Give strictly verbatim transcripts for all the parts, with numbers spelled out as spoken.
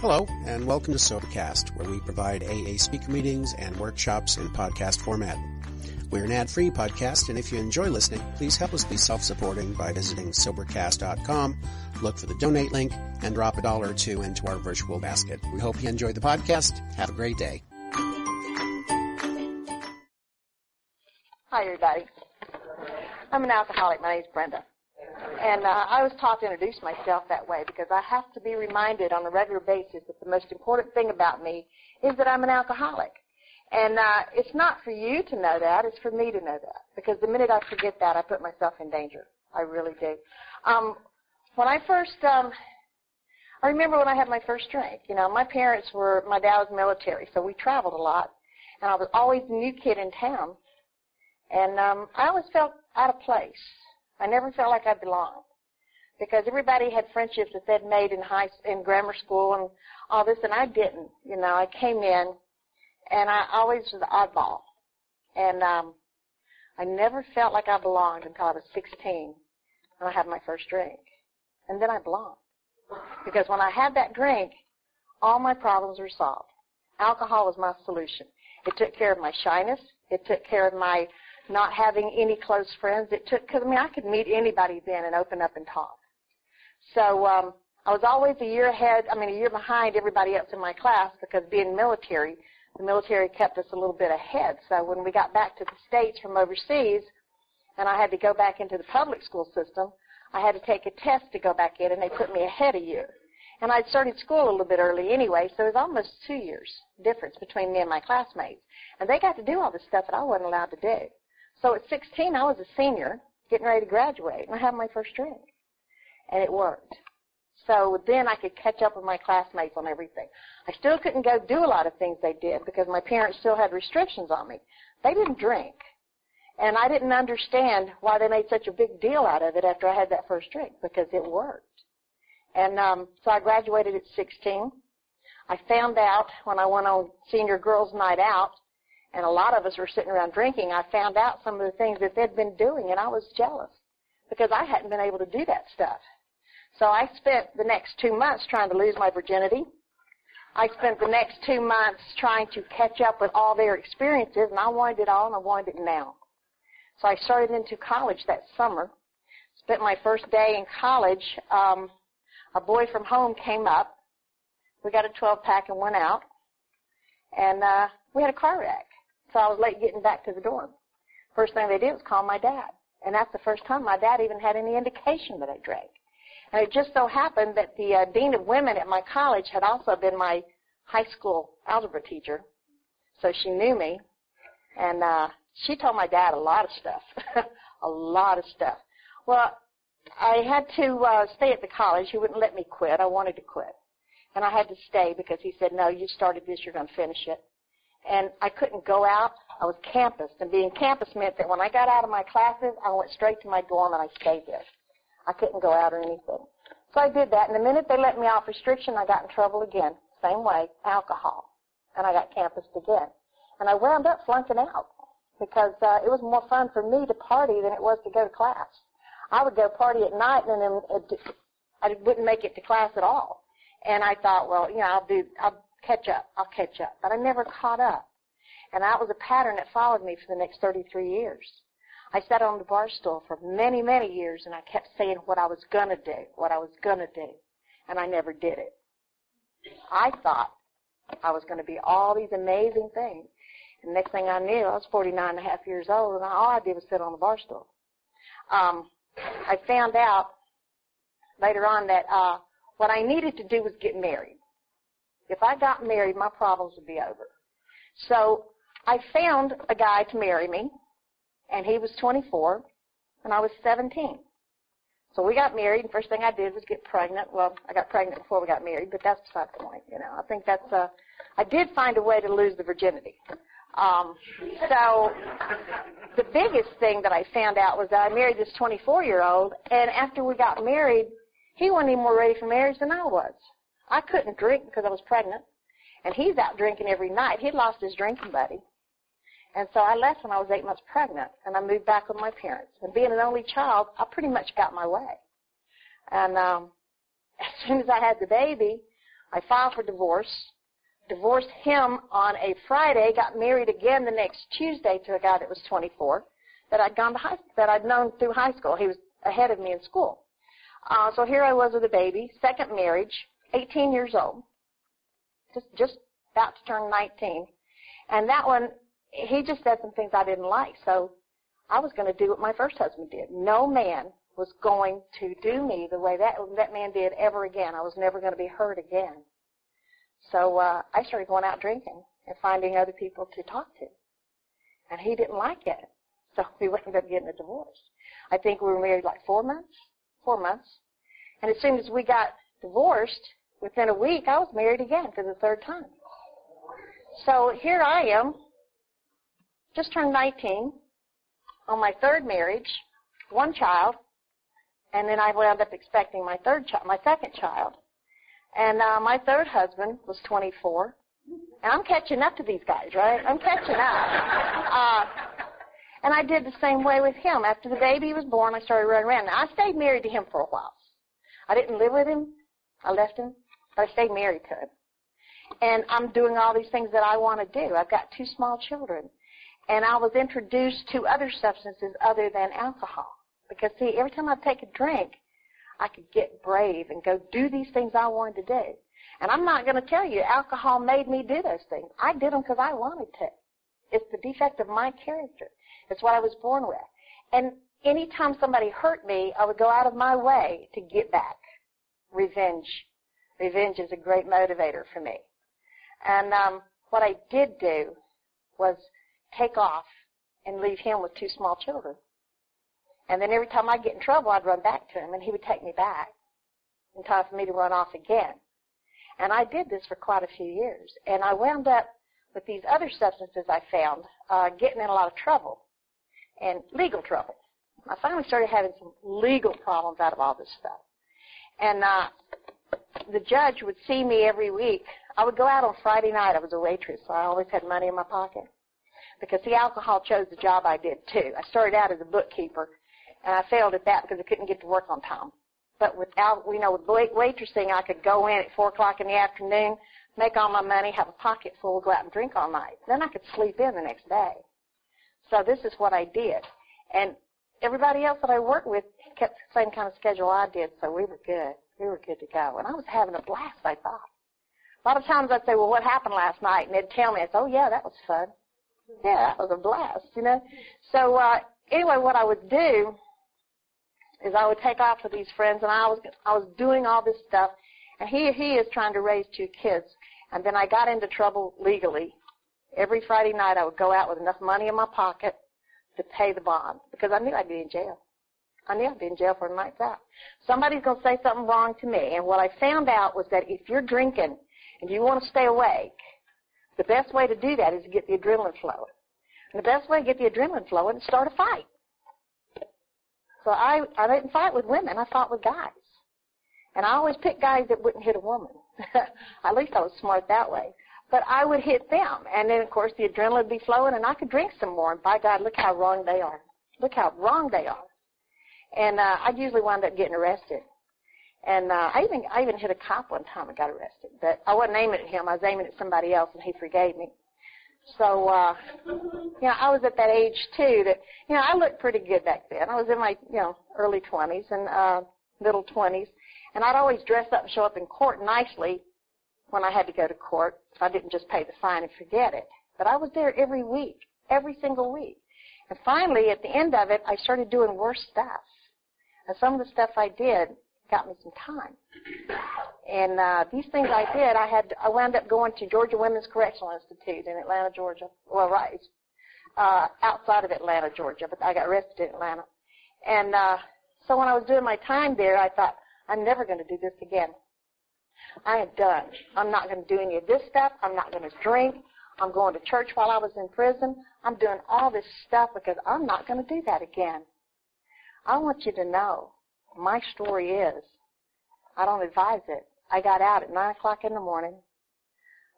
Hello, and welcome to Sobercast, where we provide A A speaker meetings and workshops in podcast format. We're an ad-free podcast, and if you enjoy listening, please help us be self-supporting by visiting Sobercast dot com, look for the donate link, and drop a dollar or two into our virtual basket. We hope you enjoy the podcast. Have a great day. Hi, everybody. I'm an alcoholic. My name's Brenda. And uh, I was taught to introduce myself that way because I have to be reminded on a regular basis that the most important thing about me is that I'm an alcoholic. And uh, it's not for you to know that. It's for me to know that. Because the minute I forget that, I put myself in danger. I really do. Um, when I first, um, I remember when I had my first drink. You know, my parents were, my dad was military, so we traveled a lot. And I was always the new kid in town. And um, I always felt out of place. I never felt like I belonged. Because everybody had friendships that they'd made in high, in grammar school and all this, and I didn't. You know, I came in. And I always was an oddball. And um, I never felt like I belonged until I was sixteen when I had my first drink. And then I belonged. Because when I had that drink, all my problems were solved. Alcohol was my solution. It took care of my shyness. It took care of my not having any close friends. It took, because I mean, I could meet anybody then and open up and talk. So um, I was always a year ahead, I mean a year behind everybody else in my class because being military, the military kept us a little bit ahead. So when we got back to the States from overseas and I had to go back into the public school system, I had to take a test to go back in, and they put me ahead a year. And I'd started school a little bit early anyway, so it was almost two years difference between me and my classmates. And they got to do all this stuff that I wasn't allowed to do. So at sixteen, I was a senior getting ready to graduate, and I had my first drink. And it worked. So then I could catch up with my classmates on everything. I still couldn't go do a lot of things they did because my parents still had restrictions on me. They didn't drink. And I didn't understand why they made such a big deal out of it after I had that first drink because it worked. And um, so I graduated at sixteen. I found out when I went on senior girls' night out, and a lot of us were sitting around drinking, I found out some of the things that they'd been doing, and I was jealous because I hadn't been able to do that stuff. So I spent the next two months trying to lose my virginity. I spent the next two months trying to catch up with all their experiences, and I wanted it all, and I wanted it now. So I started into college that summer. Spent my first day in college. Um, a boy from home came up. We got a twelve-pack and went out, and uh, we had a car wreck. So I was late getting back to the dorm. First thing they did was call my dad, and that's the first time my dad even had any indication that I drank. And it just so happened that the uh, dean of women at my college had also been my high school algebra teacher, so she knew me. And uh, she told my dad a lot of stuff, a lot of stuff. Well, I had to uh, stay at the college. He wouldn't let me quit. I wanted to quit. And I had to stay because he said, no, you started this, you're going to finish it. And I couldn't go out. I was campused. And being campused meant that when I got out of my classes, I went straight to my dorm and I stayed there. I couldn't go out or anything. So I did that, and the minute they let me off restriction, I got in trouble again. Same way, alcohol. And I got campused again. And I wound up flunking out because uh, it was more fun for me to party than it was to go to class. I would go party at night, and then it, I wouldn't make it to class at all. And I thought, well, you know, I'll, do, I'll catch up, I'll catch up. But I never caught up. And that was a pattern that followed me for the next thirty-three years. I sat on the bar stool for many, many years, and I kept saying what I was going to do, what I was going to do, and I never did it. I thought I was going to be all these amazing things, and next thing I knew, I was forty-nine and a half years old, and all I did was sit on the bar stool. Um, I found out later on that uh, what I needed to do was get married. If I got married, my problems would be over. So I found a guy to marry me. And he was twenty-four, and I was seventeen. So we got married, and first thing I did was get pregnant. Well, I got pregnant before we got married, but that's beside the point. You know, I think that's uh, I did find a way to lose the virginity. Um, so the biggest thing that I found out was that I married this twenty-four-year-old, and after we got married, he wasn't even more ready for marriage than I was. I couldn't drink because I was pregnant, and he's out drinking every night. He'd lost his drinking buddy. And so I left when I was eight months pregnant, and I moved back with my parents. And being an only child, I pretty much got my way. And um, as soon as I had the baby, I filed for divorce, divorced him on a Friday, got married again the next Tuesday to a guy that was twenty-four that I'd gone to high, that I'd known through high school. He was ahead of me in school. Uh, so here I was with a baby, second marriage, eighteen years old, just just about to turn nineteen, and that one, he just said some things I didn't like. So I was going to do what my first husband did. No man was going to do me the way that that man did ever again. I was never going to be hurt again. So uh, I started going out drinking and finding other people to talk to, and he didn't like it. So we wound up getting a divorce. I think we were married like four months, four months, and as soon as we got divorced, within a week, I was married again for the third time. So here I am, just turned nineteen, on my third marriage, one child, and then I wound up expecting my third child, my second child, and uh, my third husband was twenty-four, and I'm catching up to these guys, right? I'm catching up. Uh, and I did the same way with him. After the baby was born, I started running around. Now, I stayed married to him for a while. I didn't live with him. I left him, but I stayed married to him. And I'm doing all these things that I want to do. I've got two small children. And I was introduced to other substances other than alcohol. Because, see, every time I take a drink, I could get brave and go do these things I wanted to do. And I'm not going to tell you, alcohol made me do those things. I did them because I wanted to. It's the defect of my character. It's what I was born with. And any time somebody hurt me, I would go out of my way to get back. Revenge. Revenge is a great motivator for me. And um, what I did do was take off and leave him with two small children. And then every time I'd get in trouble, I'd run back to him, and he would take me back in time for me to run off again. And I did this for quite a few years. And I wound up with these other substances I found uh, getting in a lot of trouble, and legal trouble. I finally started having some legal problems out of all this stuff. And uh, the judge would see me every week. I would go out on Friday night. I was a waitress, so I always had money in my pocket. Because the alcohol chose the job I did, too. I started out as a bookkeeper, and I failed at that because I couldn't get to work on time. But with, you know, with waitressing, I could go in at four o'clock in the afternoon, make all my money, have a pocket full, go out and drink all night. Then I could sleep in the next day. So this is what I did. And everybody else that I worked with kept the same kind of schedule I did, so we were good. We were good to go. And I was having a blast, I thought. A lot of times I'd say, well, what happened last night? And they'd tell me, I'd say, oh, yeah, that was fun. Yeah, that was a blast, you know. So uh, anyway, what I would do is I would take off with these friends, and I was, I was doing all this stuff. And he, he is trying to raise two kids. And then I got into trouble legally. Every Friday night I would go out with enough money in my pocket to pay the bond because I knew I'd be in jail. I knew I'd be in jail for a night's out. Somebody's going to say something wrong to me. And what I found out was that if you're drinking and you want to stay awake, the best way to do that is to get the adrenaline flowing. And the best way to get the adrenaline flowing is to start a fight. So I, I didn't fight with women. I fought with guys. And I always picked guys that wouldn't hit a woman. At least I was smart that way. But I would hit them. And then, of course, the adrenaline would be flowing, and I could drink some more. And by God, look how wrong they are. Look how wrong they are. And uh, I'd usually wind up getting arrested. And uh, I even I even hit a cop one time and got arrested. But I wasn't aiming at him. I was aiming at somebody else, and he forgave me. So, uh, you know, I was at that age, too, that, you know, I looked pretty good back then. I was in my, you know, early twenties and uh, middle twenties. And I'd always dress up and show up in court nicely when I had to go to court, so I didn't just pay the fine and forget it. But I was there every week, every single week. And finally, at the end of it, I started doing worse stuff. And some of the stuff I did got me some time. And uh, these things I did, I had, I wound up going to Georgia Women's Correctional Institute in Atlanta, Georgia. Well, right, uh, outside of Atlanta, Georgia, but I got arrested in Atlanta. And uh, so when I was doing my time there, I thought, I'm never going to do this again. I am done. I'm not going to do any of this stuff. I'm not going to drink. I'm going to church while I was in prison. I'm doing all this stuff because I'm not going to do that again. I want you to know my story is, I don't advise it. I got out at nine o'clock in the morning.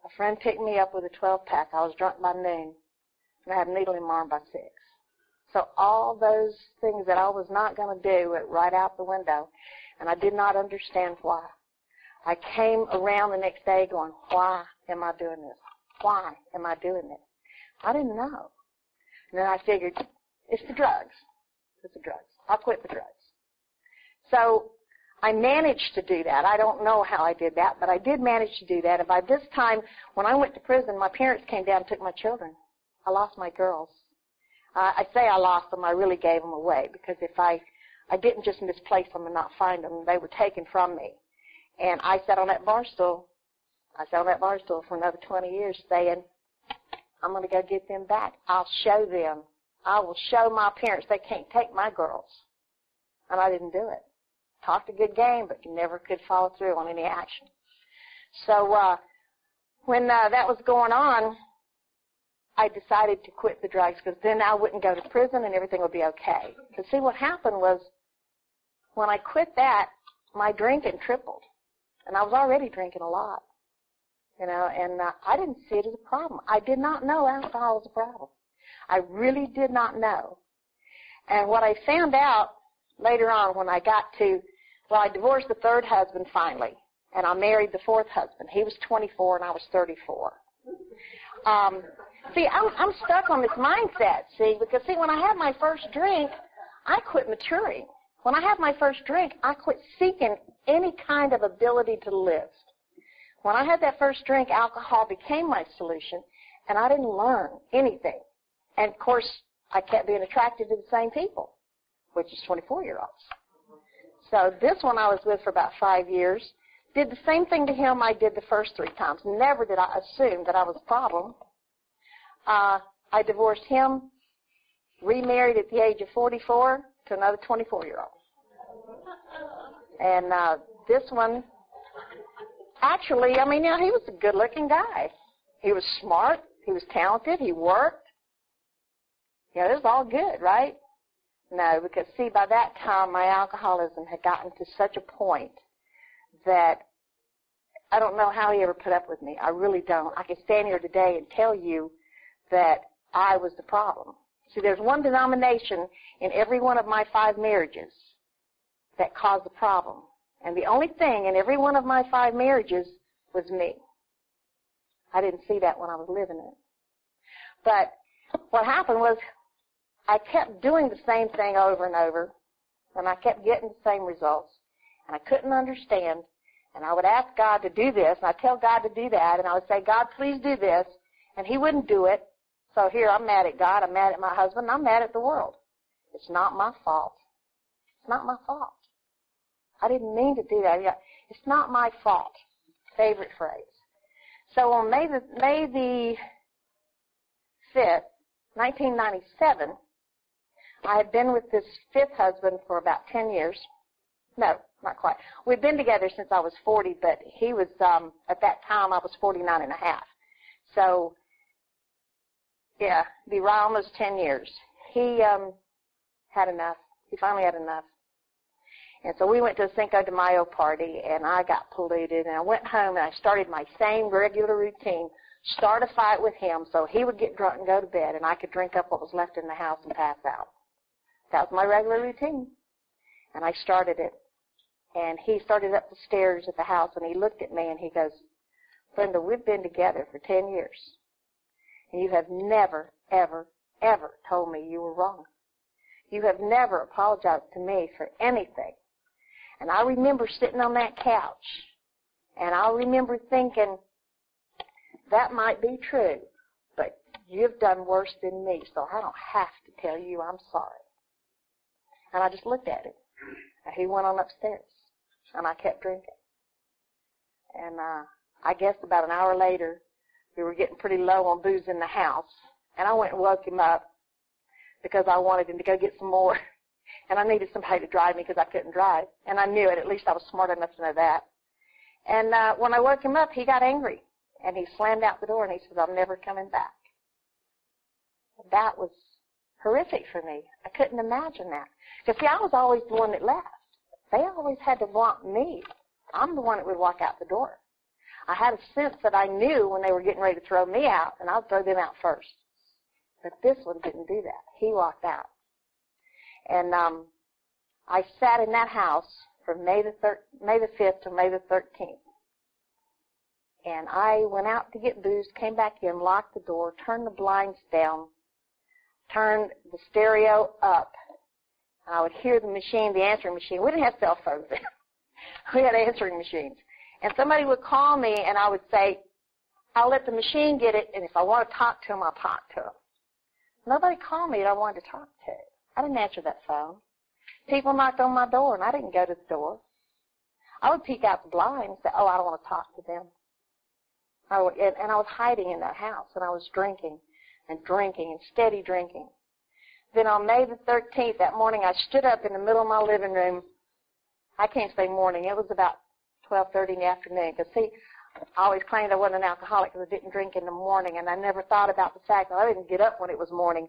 A friend picked me up with a twelve-pack. I was drunk by noon, and I had a needle in my arm by six. So all those things that I was not going to do went right out the window, and I did not understand why. I came around the next day going, why am I doing this? Why am I doing this? I didn't know. And then I figured, it's the drugs. It's the drugs. I'll quit the drugs. So I managed to do that. I don't know how I did that, but I did manage to do that. And by this time, when I went to prison, my parents came down and took my children. I lost my girls. Uh, I say I lost them. I really gave them away, because if I, I didn't just misplace them and not find them, they were taken from me. And I sat on that bar stool. I sat on that bar stool for another twenty years saying, I'm going to go get them back. I'll show them. I will show my parents they can't take my girls. And I didn't do it. Talked a good game, but never could follow through on any action. So uh, when uh, that was going on, I decided to quit the drugs, because then I wouldn't go to prison and everything would be okay. But see, what happened was, when I quit that, my drinking tripled. And I was already drinking a lot, you know, and uh, I didn't see it as a problem. I did not know alcohol was a problem. I really did not know. And what I found out later on, when I got to, well, I divorced the third husband finally, and I married the fourth husband. He was twenty-four and I was thirty-four. Um, see, I'm, I'm stuck on this mindset, see, because, see, when I had my first drink, I quit maturing. When I had my first drink, I quit seeking any kind of ability to live. When I had that first drink, alcohol became my solution, and I didn't learn anything. And, of course, I kept being attracted to the same people, which is twenty-four-year-olds. So this one I was with for about five years. Did the same thing to him I did the first three times. Never did I assume that I was a problem. Uh, I divorced him, remarried at the age of forty-four to another twenty-four-year-old. And uh, this one, actually, I mean, you know, he was a good-looking guy. He was smart. He was talented. He worked. You know, it was all good, right? No, because, see, by that time, my alcoholism had gotten to such a point that I don't know how he ever put up with me. I really don't. I can stand here today and tell you that I was the problem. See, there's one denomination in every one of my five marriages that caused the problem. And the only thing in every one of my five marriages was me. I didn't see that when I was living it. But what happened was, I kept doing the same thing over and over, and I kept getting the same results, and I couldn't understand, and I would ask God to do this, and I'd tell God to do that, and I would say, God, please do this, and he wouldn't do it, so here, I'm mad at God, I'm mad at my husband, I'm mad at the world. It's not my fault. It's not my fault. I didn't mean to do that. It's not my fault. Favorite phrase. So on May the, May the fifth, nineteen ninety-seven, I had been with this fifth husband for about ten years. No, not quite. We'd been together since I was forty, but he was, um, at that time, I was forty-nine and a half. So, yeah, be right almost ten years. He um, had enough. He finally had enough. And so we went to a Cinco de Mayo party, and I got polluted, and I went home, and I started my same regular routine, start a fight with him so he would get drunk and go to bed, and I could drink up what was left in the house and pass out. That was my regular routine. And I started it. And he started up the stairs at the house, and he looked at me, and he goes, Brenda, we've been together for ten years, and you have never, ever, ever told me you were wrong. You have never apologized to me for anything. And I remember sitting on that couch, and I remember thinking, that might be true, but you've done worse than me, so I don't have to tell you I'm sorry. And I just looked at him. And he went on upstairs, and I kept drinking. And uh, I guess about an hour later, we were getting pretty low on booze in the house, and I went and woke him up because I wanted him to go get some more, and I needed somebody to drive me because I couldn't drive, and I knew it. At least I was smart enough to know that. And uh, when I woke him up, he got angry. And he slammed out the door, and he said, I'm never coming back. That was horrific for me. I couldn't imagine that. Because, see, I was always the one that left. They always had to want me. I'm the one that would walk out the door. I had a sense that I knew when they were getting ready to throw me out, and I'll throw them out first. But this one didn't do that. He walked out. And um, I sat in that house from May the, thir- May the fifth to May the thirteenth. And I went out to get booze, came back in, locked the door, turned the blinds down, turned the stereo up. And I would hear the machine, the answering machine. We didn't have cell phones then. We had answering machines. And somebody would call me, and I would say, I'll let the machine get it, and if I want to talk to him, I'll talk to him. Nobody called me that I wanted to talk to. I didn't answer that phone. People knocked on my door, and I didn't go to the door. I would peek out the blind and say, oh, I don't want to talk to them. I would, and, and I was hiding in that house, and I was drinking and drinking and steady drinking. Then on May the thirteenth, that morning, I stood up in the middle of my living room. I can't say morning. It was about twelve thirty in the afternoon. Because, see, I always claimed I wasn't an alcoholic because I didn't drink in the morning, and I never thought about the fact that I didn't get up when it was morning.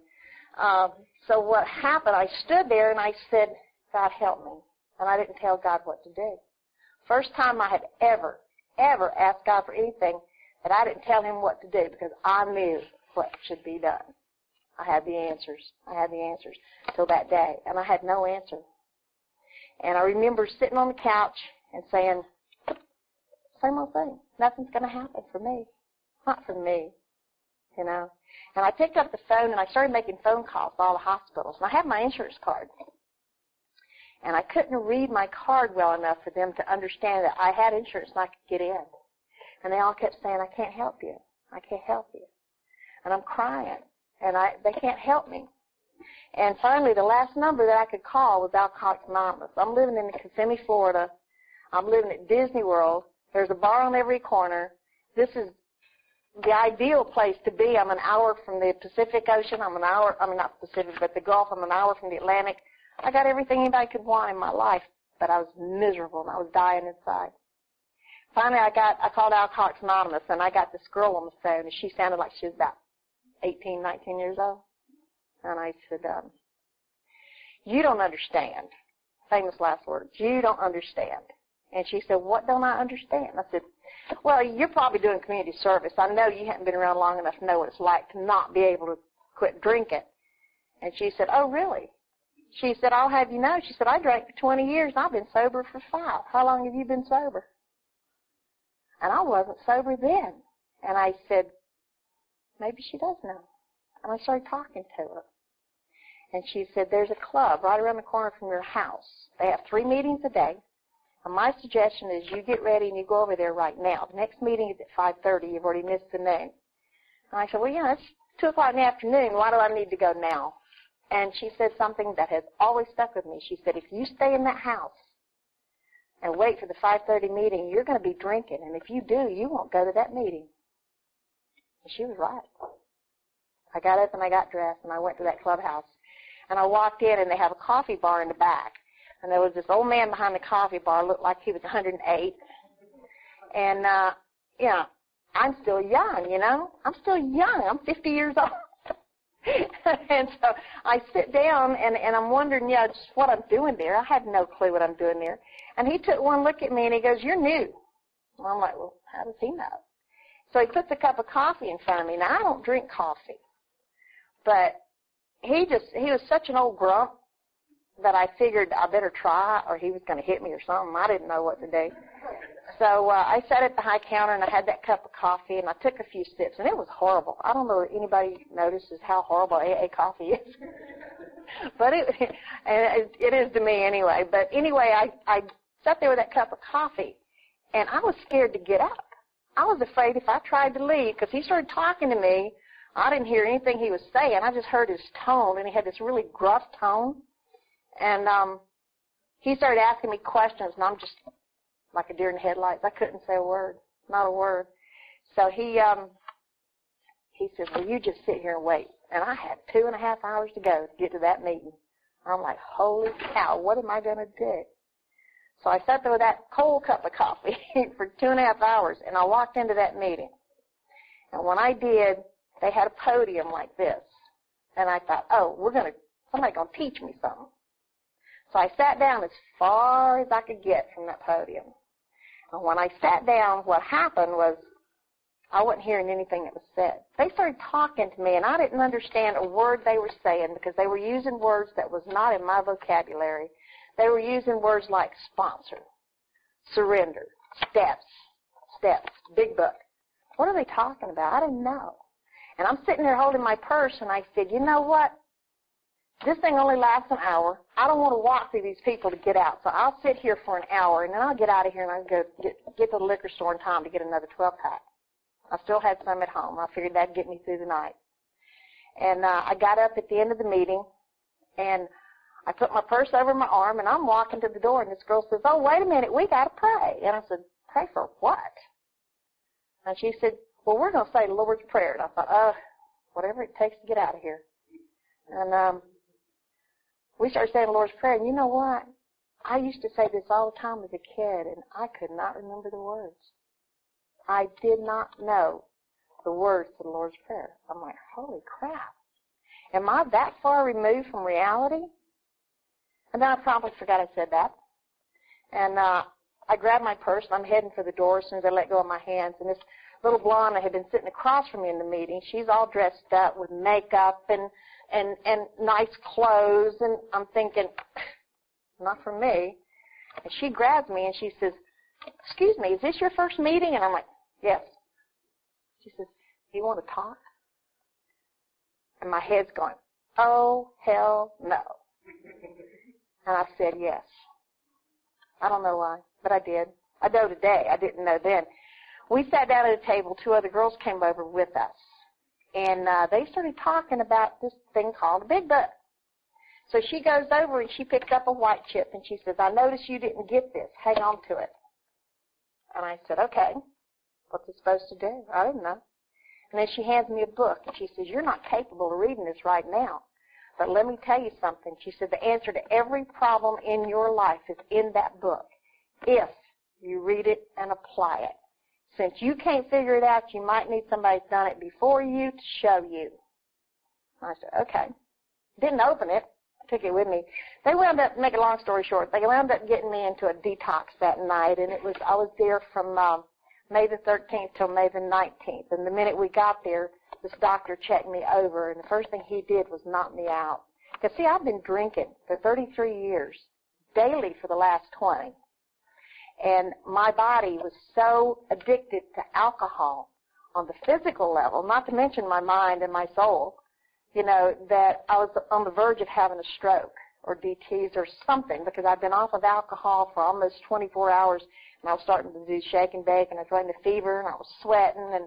Um, so what happened, I stood there, and I said, God help me. And I didn't tell God what to do. First time I had ever, ever asked God for anything, and I didn't tell him what to do because I knew what should be done. I had the answers. I had the answers till that day, and I had no answer. And I remember sitting on the couch and saying, same old thing. Nothing's going to happen for me. Not for me, you know. And I picked up the phone, and I started making phone calls to all the hospitals. And I had my insurance card. And I couldn't read my card well enough for them to understand that I had insurance and I could get in. And they all kept saying, I can't help you. I can't help you. And I'm crying. And I they can't help me. And finally, the last number that I could call was Alcoholics Anonymous. I'm living in Kissimmee, Florida. I'm living at Disney World. There's a bar on every corner. This is the ideal place to be. I'm an hour from the Pacific Ocean. I'm an hour, I mean, not Pacific, but the Gulf. I'm an hour from the Atlantic. I got everything anybody could want in my life, but I was miserable, and I was dying inside. Finally, I got, I called Alcoholics Anonymous, and I got this girl on the phone, and she sounded like she was about eighteen, nineteen years old. And I said, um, you don't understand. Famous last words. You don't understand. And she said, what don't I understand? I said, well, you're probably doing community service. I know you haven't been around long enough to know what it's like to not be able to quit drinking. And she said, oh, really? She said, I'll have you know. She said, I drank for twenty years, and I've been sober for five. How long have you been sober? And I wasn't sober then. And I said, maybe she does know. And I started talking to her. And she said, there's a club right around the corner from your house. They have three meetings a day. And my suggestion is you get ready and you go over there right now. The next meeting is at five thirty. You've already missed the noon. And I said, well, yeah, it's two o'clock in the afternoon. Why do I need to go now? And she said something that has always stuck with me. She said, if you stay in that house and wait for the five thirty meeting, you're going to be drinking. And if you do, you won't go to that meeting. And she was right. I got up and I got dressed and I went to that clubhouse. And I walked in, and they have a coffee bar in the back. And there was this old man behind the coffee bar, looked like he was one hundred eight. And, uh, you know, I'm still young, you know. I'm still young. I'm fifty years old. And so I sit down, and, and I'm wondering, you know, just what I'm doing there. I had no clue what I'm doing there. And he took one look at me, and he goes, you're new. And I'm like, well, how does he know? So he puts a cup of coffee in front of me. Now, I don't drink coffee. But he just, he was such an old grump that I figured I better try, or he was going to hit me or something. I didn't know what to do. So uh, I sat at the high counter, and I had that cup of coffee, and I took a few sips, and it was horrible. I don't know if anybody notices how horrible A A coffee is. But it, and it, it is to me anyway. But anyway, I, I sat there with that cup of coffee, and I was scared to get up. I was afraid if I tried to leave, because he started talking to me, I didn't hear anything he was saying. I just heard his tone, and he had this really gruff tone. And um, he started asking me questions, and I'm just like a deer in the headlights. I couldn't say a word, not a word. So he um, he said, well, you just sit here and wait. And I had two and a half hours to go to get to that meeting. I'm like, holy cow, what am I going to do? So I sat there with that cold cup of coffee for two and a half hours, and I walked into that meeting. And when I did, they had a podium like this. And I thought, oh, we're going to, somebody's going to teach me something. So I sat down as far as I could get from that podium. And when I sat down, what happened was I wasn't hearing anything that was said. They started talking to me, and I didn't understand a word they were saying because they were using words that was not in my vocabulary. They were using words like sponsor, surrender, steps, Steps, big book. What are they talking about? I didn't know. And I'm sitting there holding my purse, and I said, you know what? This thing only lasts an hour. I don't want to walk through these people to get out, so I'll sit here for an hour, and then I'll get out of here, and I'll go get, get to the liquor store in time to get another twelve-pack. I still had some at home. I figured that'd get me through the night. And uh, I got up at the end of the meeting, and I put my purse over my arm, and I'm walking to the door, and this girl says, oh, wait a minute, we got to pray. And I said, pray for what? And she said, well, we're going to say the Lord's Prayer. And I thought, oh, whatever it takes to get out of here. And um, we started saying the Lord's Prayer. And you know what? I used to say this all the time as a kid, and I could not remember the words. I did not know the words to the Lord's Prayer. I'm like, holy crap. Am I that far removed from reality? And then I promptly forgot I said that. And uh, I grabbed my purse, and I'm heading for the door as soon as I let go of my hands, and this little blonde that had been sitting across from me in the meeting, she's all dressed up with makeup and, and, and nice clothes, and I'm thinking, not for me. And she grabs me, and she says, excuse me, is this your first meeting? And I'm like, yes. She says, do you want to talk? And my head's going, oh, hell no. And I said yes. I don't know why, but I did. I know today. I didn't know then. We sat down at a table. Two other girls came over with us, and uh, they started talking about this thing called a big book. So she goes over, and she picked up a white chip, and she says, I noticed you didn't get this. Hang on to it. And I said, okay, what's it supposed to do? I didn't know. And then she hands me a book, and she says, you're not capable of reading this right now. But let me tell you something. She said the answer to every problem in your life is in that book if you read it and apply it. Since you can't figure it out, you might need somebody who's done it before you to show you. I said, okay. Didn't open it. I took it with me. They wound up, make a long story short, they wound up getting me into a detox that night, and it was I was there from um, May the thirteenth till May the nineteenth. And the minute we got there, this doctor checked me over, and the first thing he did was knock me out. Because, see, I've been drinking for thirty-three years, daily for the last twenty. And my body was so addicted to alcohol on the physical level, not to mention my mind and my soul, you know, that I was on the verge of having a stroke or D Ts or something, because I'd been off of alcohol for almost twenty-four hours, and I was starting to do shake and bake, and I was running a fever, and I was sweating, and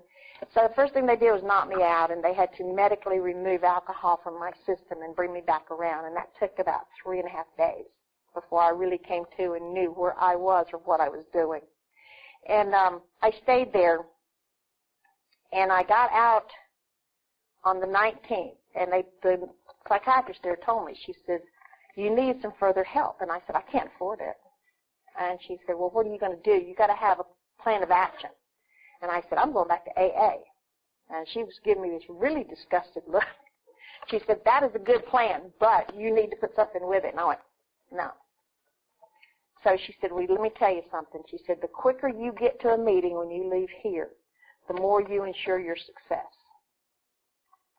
so the first thing they did was knock me out, and they had to medically remove alcohol from my system and bring me back around, and that took about three and a half days before I really came to and knew where I was or what I was doing. And um, I stayed there, and I got out on the nineteenth, and they, the psychiatrist there told me, she said, you need some further help. And I said, I can't afford it. And she said, well, what are you going to do? You've got to have a plan of action. And I said, I'm going back to A A. And she was giving me this really disgusted look. She said, that is a good plan, but you need to put something with it. And I went, no. So she said, well, let me tell you something. She said, the quicker you get to a meeting when you leave here, the more you ensure your success.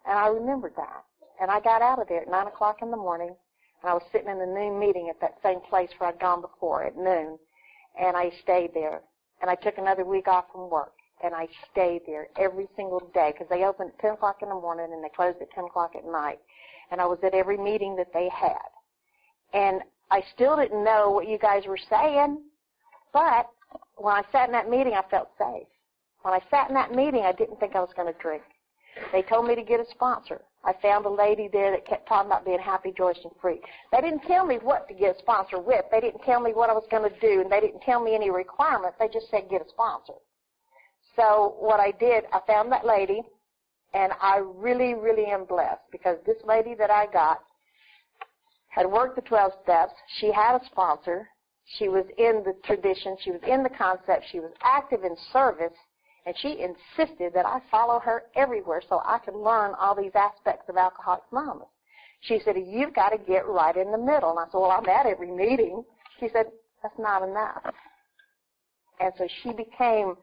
And I remembered that. And I got out of there at nine o'clock in the morning, and I was sitting in the noon meeting at that same place where I'd gone before at noon, and I stayed there. And I took another week off from work. And I stayed there every single day because they opened at ten o'clock in the morning and they closed at ten o'clock at night. And I was at every meeting that they had. And I still didn't know what you guys were saying, but when I sat in that meeting, I felt safe. When I sat in that meeting, I didn't think I was going to drink. They told me to get a sponsor. I found a lady there that kept talking about being happy, joyous, and free. They didn't tell me what to get a sponsor with. They didn't tell me what I was going to do, and they didn't tell me any requirements. They just said get a sponsor. So what I did, I found that lady, and I really, really am blessed because this lady that I got had worked the twelve steps. She had a sponsor. She was in the tradition. She was in the concept. She was active in service, and she insisted that I follow her everywhere so I could learn all these aspects of Alcoholics Anonymous. She said, you've got to get right in the middle. And I said, well, I'm at every meeting. She said, that's not enough. And so she became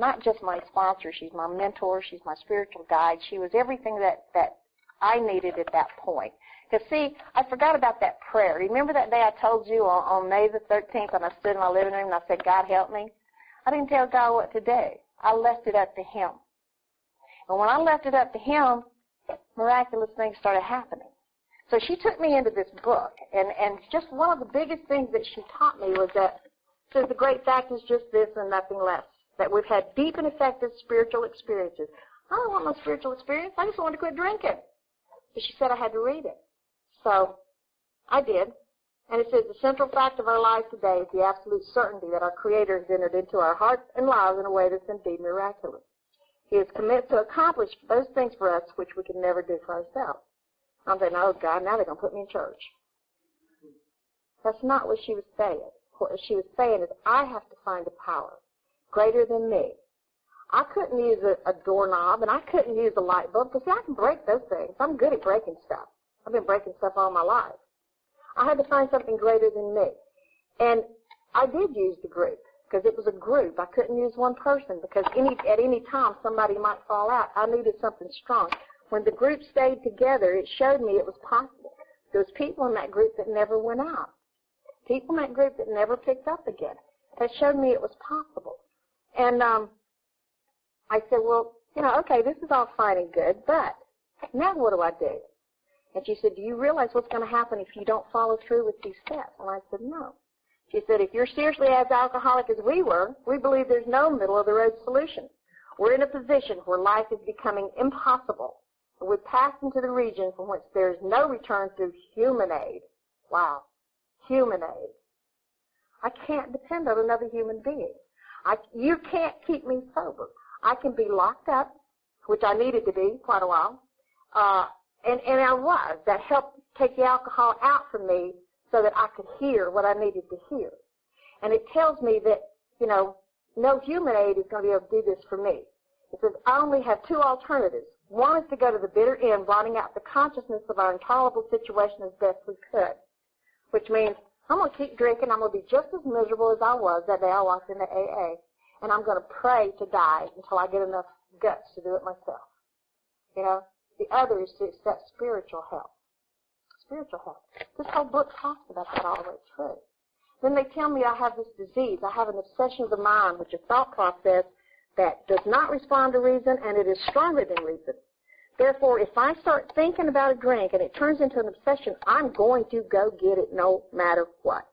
not just my sponsor, she's my mentor, she's my spiritual guide. She was everything that, that I needed at that point. Because, see, I forgot about that prayer. Remember that day I told you on, on May the thirteenth when I stood in my living room and I said, God help me? I didn't tell God what to do. I left it up to him. And when I left it up to him, miraculous things started happening. So she took me into this book, and, and just one of the biggest things that she taught me was that says the great fact is just this and nothing less, that we've had deep and effective spiritual experiences. I don't want no spiritual experience. I just wanted to quit drinking. But she said I had to read it. So I did. And it says the central fact of our lives today is the absolute certainty that our Creator has entered into our hearts and lives in a way that's indeed miraculous. He is committed to accomplish those things for us which we can never do for ourselves. I'm thinking, oh, God, now they're going to put me in church. That's not what she was saying. What she was saying is I have to find a power greater than me. I couldn't use a, a doorknob, and I couldn't use a light bulb, because, see, I can break those things. I'm good at breaking stuff. I've been breaking stuff all my life. I had to find something greater than me. And I did use the group, because it was a group. I couldn't use one person, because any at any time somebody might fall out. I needed something strong. When the group stayed together, it showed me it was possible. There was people in that group that never went out, people in that group that never picked up again. That showed me it was possible. And um, I said, well, you know, okay, this is all fine and good, but now what do I do? And she said, do you realize what's going to happen if you don't follow through with these steps? And I said, no. She said, if you're seriously as alcoholic as we were, we believe there's no middle-of-the-road solution. We're in a position where life is becoming impossible. And we're passing to the region from which there is no return through human aid. Wow. Human aid. I can't depend on another human being. I, you can't keep me sober. I can be locked up, which I needed to be quite a while, uh, and, and I was. That helped take the alcohol out from me so that I could hear what I needed to hear. And it tells me that, you know, no human aid is going to be able to do this for me. It says I only have two alternatives. One is to go to the bitter end, blotting out the consciousness of our intolerable situation as best we could, which means I'm going to keep drinking. I'm going to be just as miserable as I was that day I walked into A A. And I'm going to pray to die until I get enough guts to do it myself. You know, the other is to accept spiritual help. Spiritual help. This whole book talks about that all the way through. Then they tell me I have this disease. I have an obsession of the mind, which is a thought process that does not respond to reason, and it is stronger than reason. Therefore, if I start thinking about a drink and it turns into an obsession, I'm going to go get it no matter what.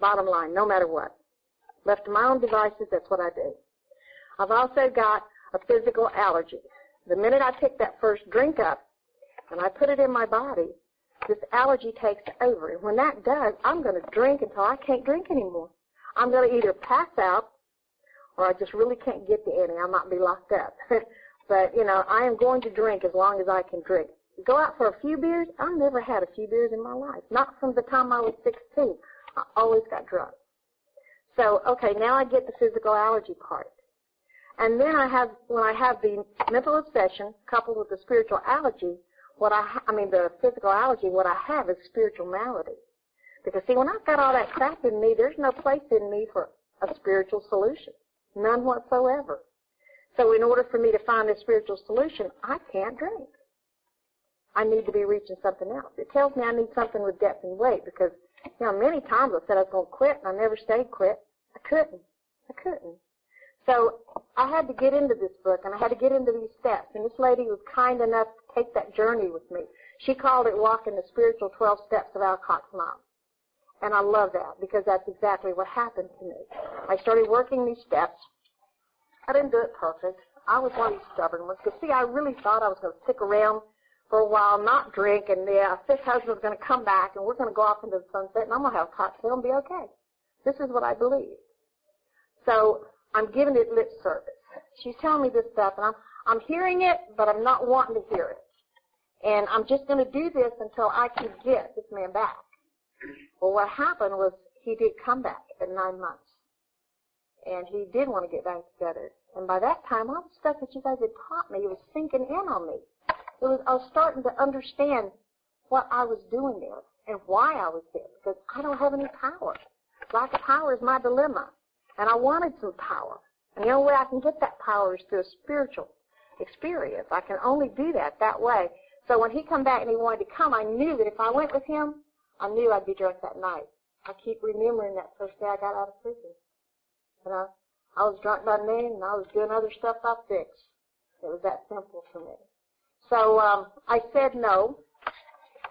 Bottom line, no matter what. Left to my own devices, that's what I do. I've also got a physical allergy. The minute I pick that first drink up and I put it in my body, this allergy takes over. And when that does, I'm going to drink until I can't drink anymore. I'm going to either pass out or I just really can't get to any. I might be locked up. But, you know, I am going to drink as long as I can drink. Go out for a few beers. I never had a few beers in my life. Not from the time I was sixteen. I always got drunk. So, okay, now I get the physical allergy part. And then I have, when I have the mental obsession coupled with the spiritual allergy, what I, ha- I mean the physical allergy, what I have is spiritual malady. Because, see, when I've got all that crap in me, there's no place in me for a spiritual solution. None whatsoever. So in order for me to find a spiritual solution, I can't drink. I need to be reaching something else. It tells me I need something with depth and weight because, you know, many times I said I was going to quit, and I never stayed quit. I couldn't. I couldn't. So I had to get into this book, and I had to get into these steps. And this lady was kind enough to take that journey with me. She called it Walking the Spiritual twelve Steps of Alcoholics Anonymous. And I love that because that's exactly what happened to me. I started working these steps. I didn't do it perfect. I was one of these stubborn ones. Because, see, I really thought I was going to stick around for a while, not drink, and the uh, fifth husband's going to come back, and we're going to go off into the sunset, and I'm going to have a cocktail and be okay. This is what I believe. So I'm giving it lip service. She's telling me this stuff, and I'm I'm hearing it, but I'm not wanting to hear it. And I'm just going to do this until I can get this man back. Well, what happened was he did come back at nine months, and he did want to get back together. And by that time, all the stuff that you guys had taught me, it was sinking in on me. It was, I was starting to understand what I was doing there and why I was there, because I don't have any power. Lack of power is my dilemma, and I wanted some power. And the only way I can get that power is through a spiritual experience. I can only do that that way. So when he come back and he wanted to come, I knew that if I went with him, I knew I'd be drunk that night. I keep remembering that first day I got out of prison. You know, I was drunk by noon, and I was doing other stuff by six. It was that simple for me. So um, I said no,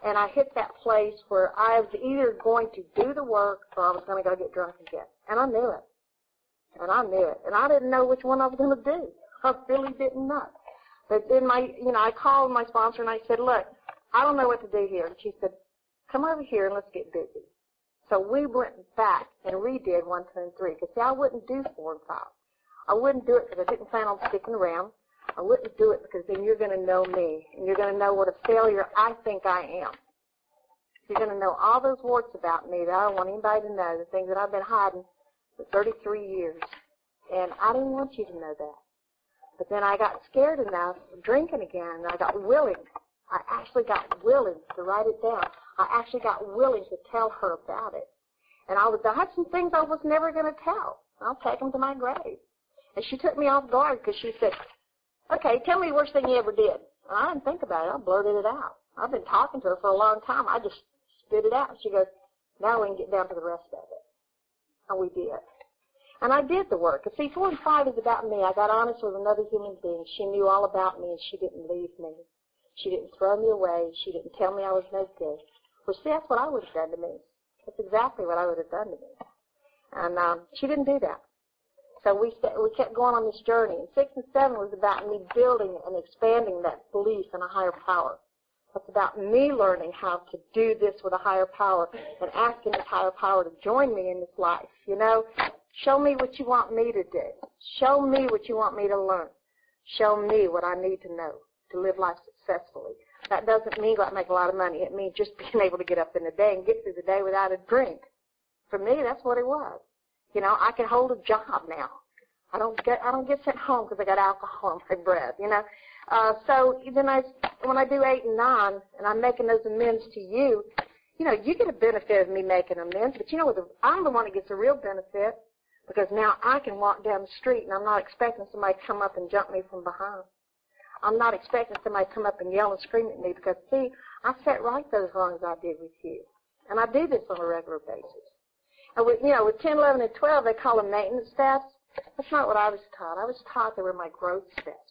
and I hit that place where I was either going to do the work or I was going to go get drunk again. And I knew it. And I knew it. And I didn't know which one I was going to do. I really didn't know. But then my, you know, I called my sponsor and I said, look, I don't know what to do here. And she said, come over here and let's get busy. So we went back and redid one, two, and three. Because, see, I wouldn't do four and five. I wouldn't do it because I didn't plan on sticking around. I wouldn't do it because then you're going to know me. And you're going to know what a failure I think I am. You're going to know all those warts about me that I don't want anybody to know, the things that I've been hiding for thirty-three years. And I didn't want you to know that. But then I got scared enough of drinking again, and I got willing. I actually got willing to write it down. I actually got willing to tell her about it. And I was, I had some things I was never going to tell. I'll take them to my grave. And she took me off guard because she said, okay, tell me the worst thing you ever did. And I didn't think about it. I blurted it out. I've been talking to her for a long time. I just spit it out. And she goes, now we can get down to the rest of it. And we did. And I did the work. See, four and five is about me. I got honest with another human being. She knew all about me, and she didn't leave me. She didn't throw me away. She didn't tell me I was no good. Well, see, that's what I would have done to me. That's exactly what I would have done to me. And um, she didn't do that. So we st- we kept going on this journey. And six and seven was about me building and expanding that belief in a higher power. It's about me learning how to do this with a higher power and asking this higher power to join me in this life. You know, show me what you want me to do. Show me what you want me to learn. Show me what I need to know to live life successfully. That doesn't mean like make a lot of money. It means just being able to get up in the day and get through the day without a drink. For me, that's what it was. You know, I can hold a job now. I don't get I don't get sent home because I got alcohol in my breath. You know, uh, so then I when I do eight and nine and I'm making those amends to you, you know, you get a benefit of me making amends. But you know, the, I'm the one that gets a real benefit. Because now I can walk down the street and I'm not expecting somebody to come up and jump me from behind. I'm not expecting somebody to come up and yell and scream at me because, see, I set right those wrongs I did with you. And I do this on a regular basis. And, with, you know, with ten, eleven, and twelve, they call them maintenance steps. That's not what I was taught. I was taught they were my growth steps.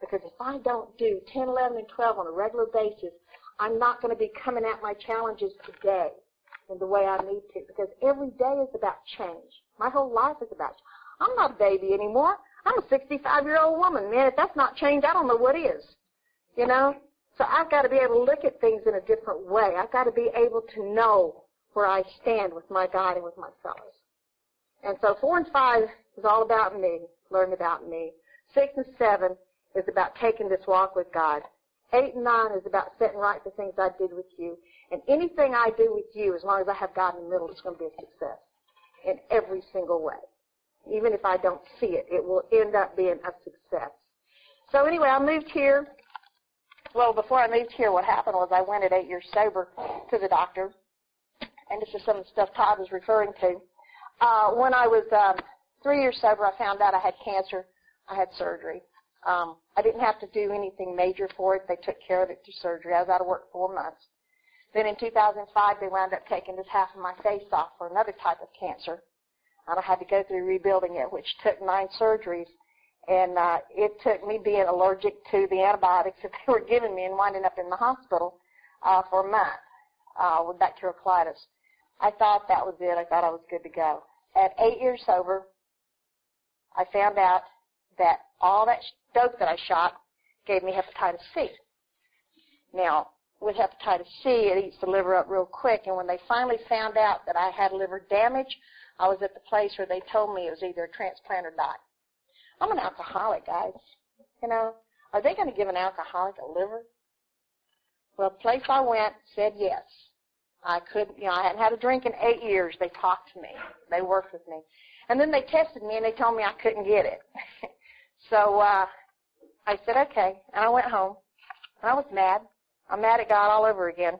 Because if I don't do ten, eleven, and twelve on a regular basis, I'm not going to be coming at my challenges today in the way I need to. Because every day is about change. My whole life is about change. I'm not a baby anymore. I'm a sixty-five-year-old woman, man. If that's not change, I don't know what is, you know. So I've got to be able to look at things in a different way. I've got to be able to know where I stand with my God and with my fellows. And so four and five is all about me, learn about me. Six and seven is about taking this walk with God. Eight and nine is about setting right the things I did with you. And anything I do with you, as long as I have God in the middle, it's going to be a success in every single way. Even if I don't see it, it will end up being a success. So anyway, I moved here. Well, before I moved here, what happened was I went at eight years sober to the doctor. And this is some of the stuff Todd was referring to. Uh, when I was um, three years sober, I found out I had cancer. I had surgery. Um, I didn't have to do anything major for it. They took care of it through surgery. I was out of work four months. Then in two thousand five, they wound up taking this half of my face off for another type of cancer. And I had to go through rebuilding it, which took nine surgeries. And uh, it took me being allergic to the antibiotics that they were giving me and winding up in the hospital uh, for a month uh, with bacterial colitis. I thought that was it. I thought I was good to go. At eight years sober, I found out that all that dope that I shot gave me hepatitis C. Now, with hepatitis C, it eats the liver up real quick. And when they finally found out that I had liver damage, I was at the place where they told me it was either a transplant or die. I'm an alcoholic, guys. You know, are they going to give an alcoholic a liver? Well, the place I went said yes. I couldn't, you know, I hadn't had a drink in eight years. They talked to me. They worked with me. And then they tested me, and they told me I couldn't get it. So uh, I said, okay, and I went home. And I was mad. I'm mad at God all over again.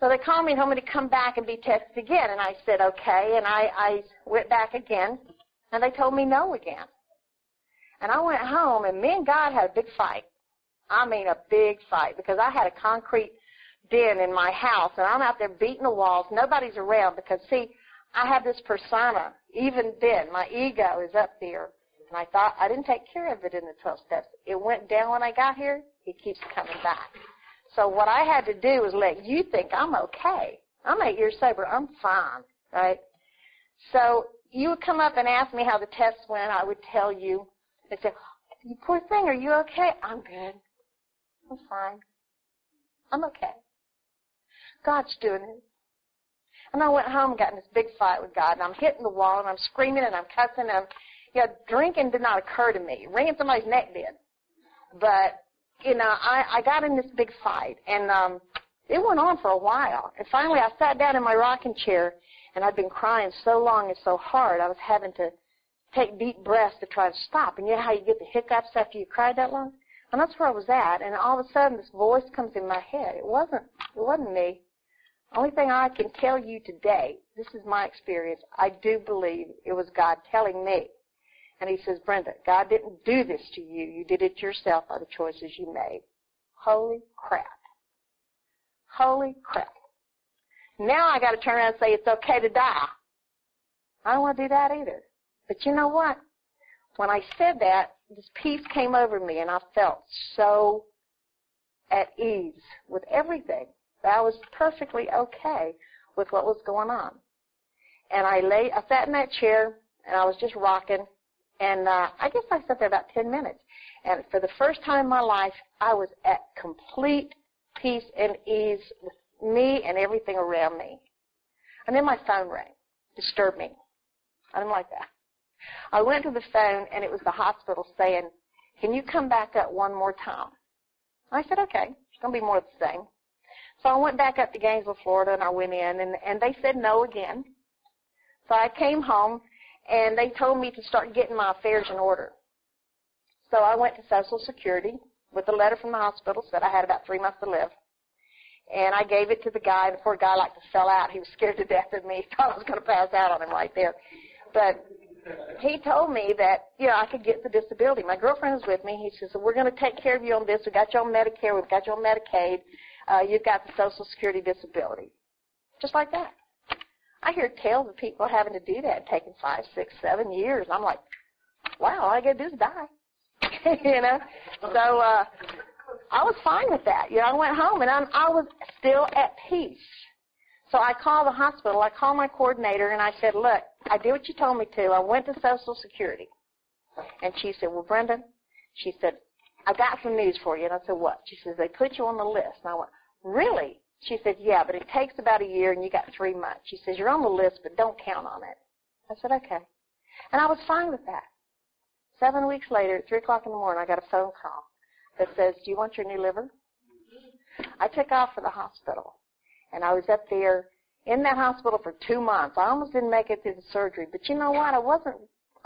So they called me and told me to come back and be tested again. And I said, okay. And I, I went back again. And they told me no again. And I went home, and me and God had a big fight. I mean a big fight, because I had a concrete den in my house, and I'm out there beating the walls. Nobody's around because, see, I have this persona. Even then, my ego is up there. And I thought I didn't take care of it in the twelve steps. It went down when I got here. It keeps coming back. So what I had to do was let you think I'm okay. I'm eight years sober. I'm fine, right? So you would come up and ask me how the test went. I would tell you. They'd say, "You poor thing, are you okay?" "I'm good. I'm fine. I'm okay. God's doing it." And I went home and got in this big fight with God, and I'm hitting the wall, and I'm screaming, and I'm cussing, and I'm, you know, drinking did not occur to me. Wringing somebody's neck did. But, you know, I, I got in this big fight, and um, it went on for a while. And finally I sat down in my rocking chair, and I'd been crying so long and so hard, I was having to take deep breaths to try to stop. And you know how you get the hiccups after you cried that long? And that's where I was at, and all of a sudden this voice comes in my head. It wasn't, it wasn't me. Only thing I can tell you today, this is my experience, I do believe it was God telling me. And he says, "Brenda, God didn't do this to you. You did it yourself by the choices you made." Holy crap. Holy crap. Now I got to turn around and say it's okay to die. I don't want to do that either. But you know what? When I said that, this peace came over me, and I felt so at ease with everything. I was perfectly okay with what was going on. And I lay, I sat in that chair, and I was just rocking. And uh, I guess I sat there about ten minutes. And for the first time in my life, I was at complete peace and ease with me and everything around me. And then my phone rang. Disturbed me. I didn't like that. I went to the phone, and it was the hospital saying, "Can you come back up one more time?" I said, "Okay, it's going to be more of the same." So I went back up to Gainesville, Florida, and I went in, and, and they said no again. So I came home, and they told me to start getting my affairs in order. So I went to Social Security with a letter from the hospital, said I had about three months to live. And I gave it to the guy. The poor guy liked to sell out. He was scared to death of me. He thought I was going to pass out on him right there. But he told me that, you know, I could get the disability. My girlfriend was with me. He says, "We're going to take care of you on this. We got you on Medicare. We've got you on Medicaid. Uh, you've got the Social Security disability." Just like that. I hear tales of people having to do that, taking five, six, seven years. I'm like, wow, all I got to do is die. You know? So uh, I was fine with that. You know, I went home, and I'm, I was still at peace. So I called the hospital. I called my coordinator, and I said, "Look, I did what you told me to. I went to Social Security." And she said, "Well, Brenda," she said, "I got some news for you." And I said, "What?" She says, "They put you on the list." And I went, "Really?" She said, "Yeah, but it takes about a year, and you got three months. She says, you're on the list, but don't count on it." I said, "Okay." And I was fine with that. Seven weeks later, at three o'clock in the morning, I got a phone call that says, "Do you want your new liver?" I took off for the hospital, and I was up there in that hospital for two months. I almost didn't make it through the surgery, but you know what? I wasn't,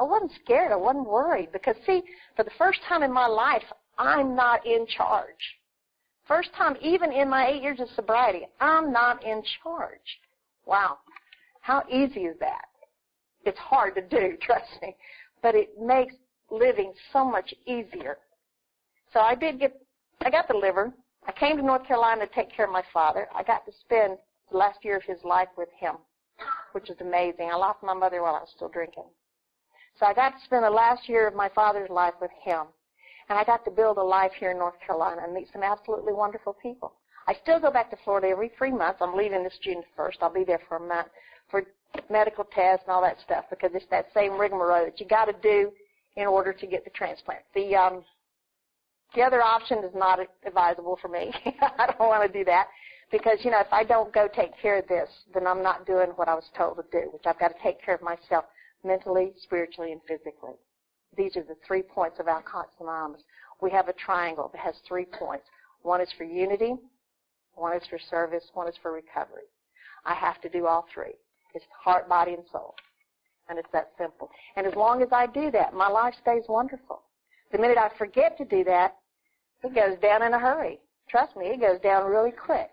I wasn't scared. I wasn't worried because, see, for the first time in my life, I'm not in charge. First time, even in my eight years of sobriety, I'm not in charge. Wow. How easy is that? It's hard to do, trust me. But it makes living so much easier. So I did get, I got the liver. I came to North Carolina to take care of my father. I got to spend the last year of his life with him, which is amazing. I lost my mother while I was still drinking. So I got to spend the last year of my father's life with him. And I got to build a life here in North Carolina and meet some absolutely wonderful people. I still go back to Florida every three months. I'm leaving this June first. I'll be there for a month for medical tests and all that stuff because it's that same rigmarole that you got to do in order to get the transplant. The um, the other option is not advisable for me. I don't want to do that because, you know, if I don't go take care of this, then I'm not doing what I was told to do, which I've got to take care of myself mentally, spiritually, and physically. These are the three points of Alcoholics Anonymous. We have a triangle that has three points. One is for unity, one is for service, one is for recovery. I have to do all three. It's heart, body, and soul. And it's that simple. And as long as I do that, my life stays wonderful. The minute I forget to do that, it goes down in a hurry. Trust me, it goes down really quick.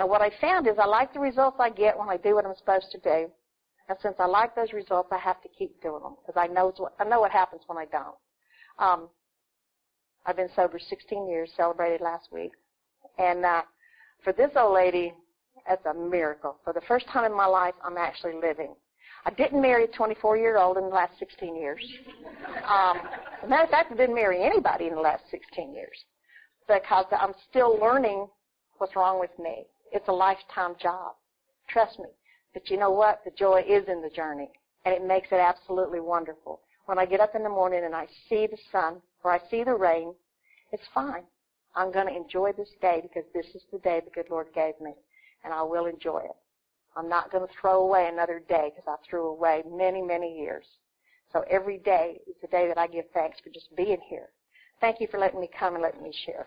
And what I found is I like the results I get when I do what I'm supposed to do. And since I like those results, I have to keep doing them because I know what, I know what happens when I don't. Um, I've been sober sixteen years, celebrated last week. And uh, for this old lady, that's a miracle. For the first time in my life, I'm actually living. I didn't marry a twenty-four-year-old in the last sixteen years. Um, as a matter of fact, I didn't marry anybody in the last sixteen years because I'm still learning what's wrong with me. It's a lifetime job. Trust me. But you know what? The joy is in the journey, and it makes it absolutely wonderful. When I get up in the morning and I see the sun or I see the rain, it's fine. I'm going to enjoy this day because this is the day the good Lord gave me, and I will enjoy it. I'm not going to throw away another day because I threw away many, many years. So every day is the day that I give thanks for just being here. Thank you for letting me come and letting me share.